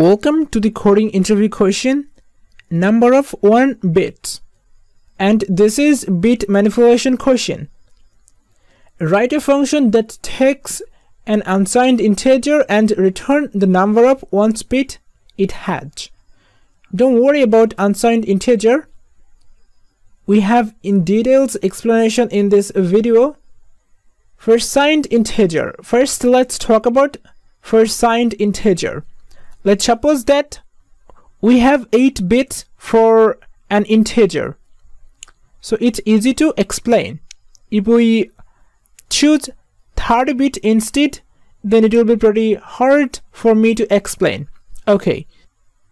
Welcome to the coding interview question, number of 1 bits, and this is bit manipulation question. Write a function that takes an unsigned integer and return the number of 1 bit it had. Don't worry about unsigned integer. We have in details explanation in this video. For signed integer, first let's talk about first signed integer. Let's suppose that we have 8 bits for an integer. So it's easy to explain. If we choose 30 bit instead, then it will be pretty hard for me to explain. Okay,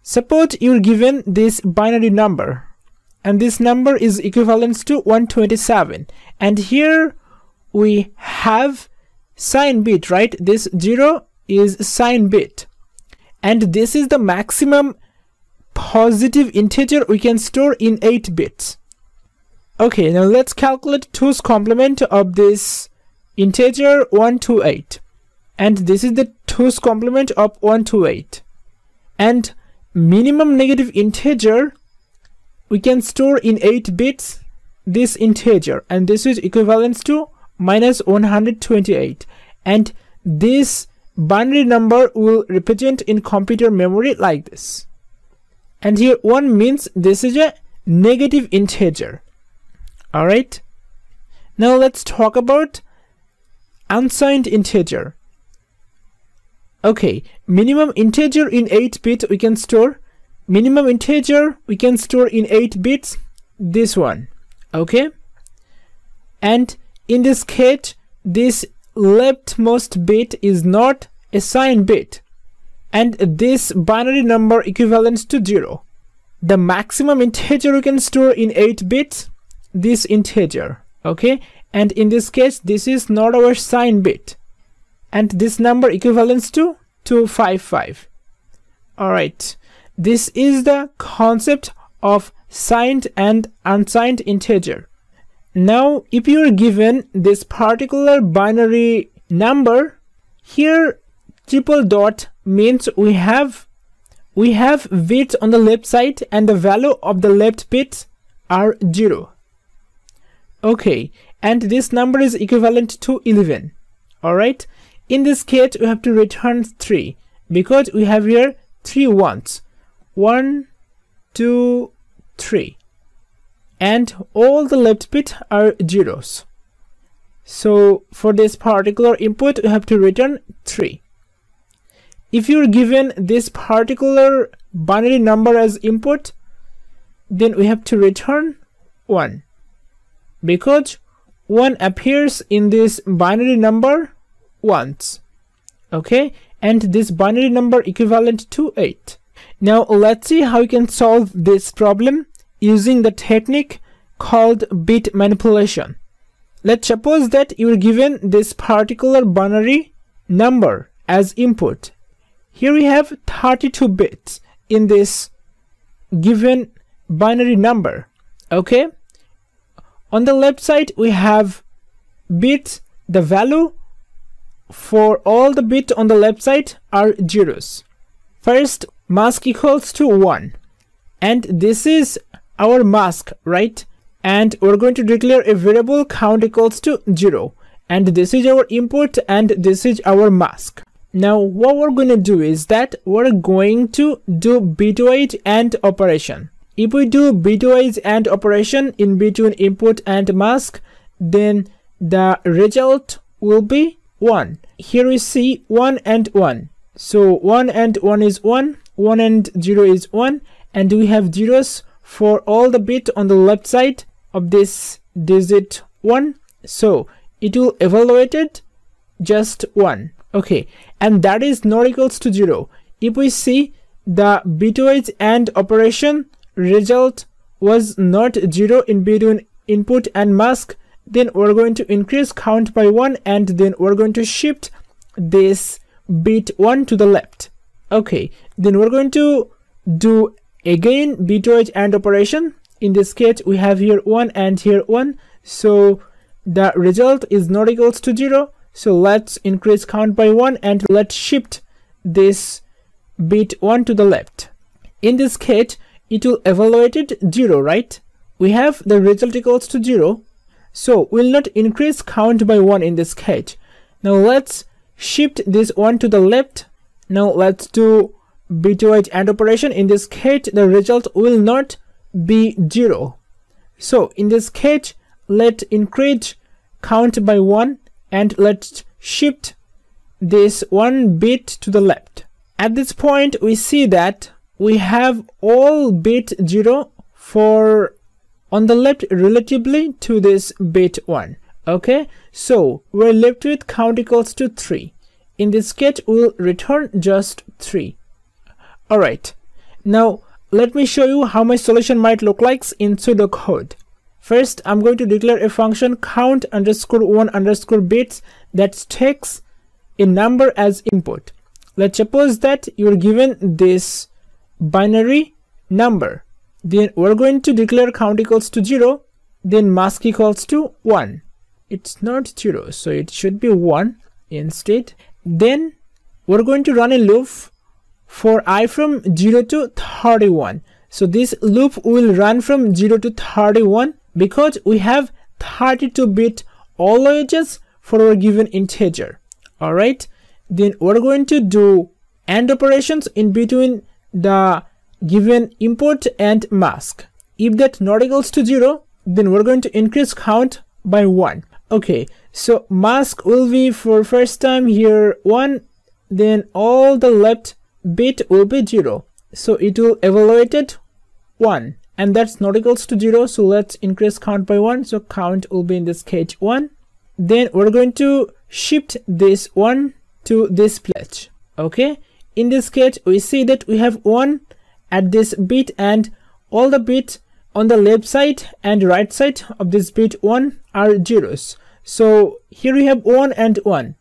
suppose you're given this binary number, and this number is equivalent to 127, and here we have sign bit, right? This 0 is sign bit, and this is the maximum positive integer we can store in 8 bits. Okay, now let's calculate 2's complement of this integer 128, and this is the 2's complement of 128, and minimum negative integer we can store in 8 bits this integer, and this is equivalent to minus 128, and this binary number will represent in computer memory like this, and here 1 means this is a negative integer. Alright, now let's talk about unsigned integer. Okay, minimum integer in 8 bits we can store. Minimum integer we can store in 8 bits, this one. Okay, and in this case this leftmost bit is not a signed bit, and this binary number equivalent to 0. The maximum integer we can store in 8 bits, this integer. Okay, and in this case this is not our signed bit, and this number equivalent to 255. Alright, this is the concept of signed and unsigned integer. Now if you are given this particular binary number, here triple dot means we have bits on the left side and the value of the left bits are 0. Okay, and this number is equivalent to 11. Alright, in this case we have to return 3, because we have here 3 ones. 1, 2, 3, and all the left bits are zeros. So for this particular input you have to return 3. If you're given this particular binary number as input, then we have to return 1, because 1 appears in this binary number once. Okay, and this binary number equivalent to 8. Now let's see how you can solve this problem using the technique called bit manipulation. Let's suppose that you are given this particular binary number as input. Here we have 32 bits in this given binary number. Okay, on the left side we have bits, the value for all the bits on the left side are zeros. First, mask equals to 1, and this is our mask, right? And we're going to declare a variable count equals to 0, and this is our input and this is our mask. Now what we're going to do is that we're going to do bitwise AND operation. If we do bitwise AND operation in between input and mask, then the result will be 1. Here we see 1 and 1. So 1 and 1 is 1, 1 and 0 is 1, and we have zeros for all the bit on the left side of this digit 1, so it will evaluate it just 1. Okay, and that is not equals to 0. If we see the bitwise AND operation result was not 0 in between input and mask, then we're going to increase count by 1, and then we're going to shift this bit 1 to the left. Okay, then we're going to do again bitwise AND operation. In this case we have here 1 and here 1, so the result is not equals to 0. So let's increase count by 1 and let's shift this bit 1 to the left. In this case, it will evaluate it 0, right? We have the result equals to 0. So we'll not increase count by 1 in this case. Now let's shift this 1 to the left. Now let's do bit-wise AND operation. In this case, the result will not be 0. So in this case, let's increase count by 1 and let's shift this 1 bit to the left. At this point, we see that we have all bit 0 for on the left relatively to this bit 1. Okay, so we're left with count equals to 3. In this case, we'll return just 3. Alright, now let me show you how my solution might look like in pseudocode. First, I'm going to declare a function count underscore 1 underscore bits that takes a number as input. Let's suppose that you're given this binary number. Then we're going to declare count equals to 0, then mask equals to 1. It's not 0, so it should be 1 instead. Then we're going to run a loop for I from 0 to 31. So this loop will run from 0 to 31 because we have 32-bit all edges for our given integer. Alright, then we're going to do AND operations in between the given input and mask. If that not equals to 0, then we're going to increase count by 1. Okay, so mask will be for first time here 1, then all the left bit will be 0, so it will evaluate it 1, and that's not equals to 0. So let's increase count by 1, so count will be in this case 1. Then we're going to shift this 1 to this place. Okay, in this case we see that we have 1 at this bit and all the bits on the left side and right side of this bit 1 are zeros. So here we have 1 and 1.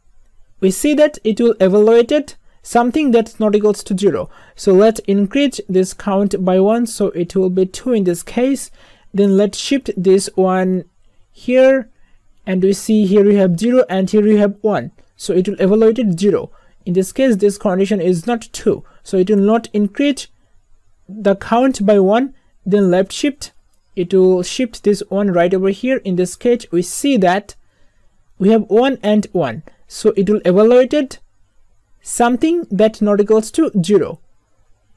We see that it will evaluate it something that's not equals to 0. So let's increase this count by 1, so it will be 2 in this case. Then let's shift this 1 here, and we see here we have 0 and here we have 1. So it will evaluate it 0. In this case, this condition is not 2. So it will not increase the count by 1, then left shift, it will shift this 1 right over here. In this case, we see that we have 1 and 1. So it will evaluate it something that not equals to 0.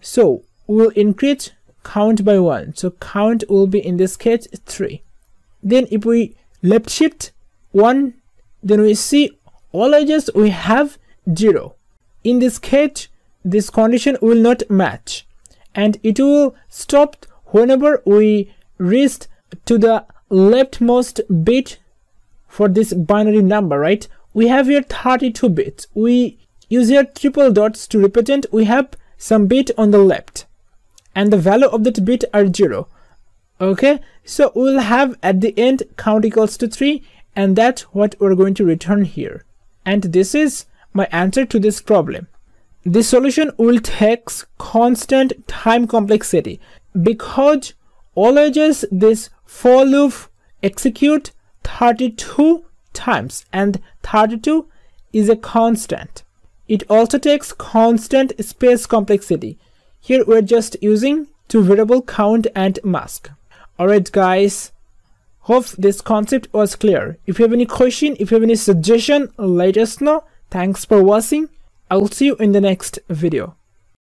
So we'll increase count by 1. So count will be in this case 3. Then if we left shift 1, then we see all edges we have 0. In this case, this condition will not match, and it will stop whenever we reach to the leftmost bit for this binary number, right? We have here 32 bits. We use here triple dots to represent we have some bit on the left and the value of that bit are 0. Okay, so we will have at the end count equals to 3, and that's what we're going to return here. And this is my answer to this problem. This solution will take constant time complexity because all edges this for loop execute 32 times and 32 is a constant. It also takes constant space complexity. Here we're just using 2 variable count and mask. Alright guys, hope this concept was clear. If you have any question, if you have any suggestion, let us know. Thanks for watching. I'll see you in the next video.